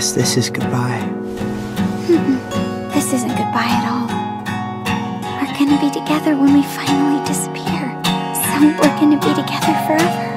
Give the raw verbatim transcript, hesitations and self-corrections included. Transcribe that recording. guess this is goodbye. This isn't goodbye at all. We're gonna be together when we finally disappear. So we're gonna be together forever.